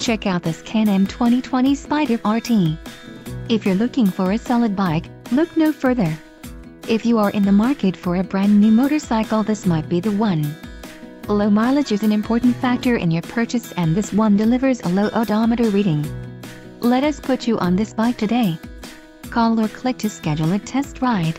Check out this Can-Am 2020 Spyder RT. If you're looking for a solid bike, look no further. If you are in the market for a brand new motorcycle, this might be the one. Low mileage is an important factor in your purchase, and this one delivers a low odometer reading. Let us put you on this bike today. Call or click to schedule a test ride.